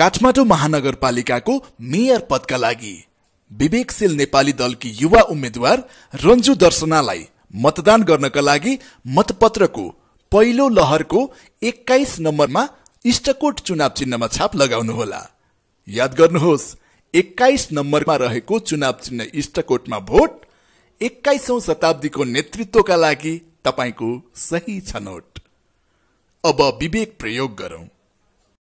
Kathmandu महानगरपालिकाको mayor पदका लागि विवेकशील नेपाली दल की युवा उम्मेद्वार रञ्जु दर्शनालाई मतदान गर्नका लागि मतपत्रको पहिलो लहरको 21 नम्बरमा इस्टकोट चुनाव चिन्हमा छाप लगाउनुहोला। याद गर्नुहोस्, 21 नम्बरमा रहेको चुनाव चिन्ह इस्टकोटमा भोट, 21औं शताब्दीको नेतृत्वका लागि तपाईको सही छनोट। अब विवेक प्रयोग गरौं।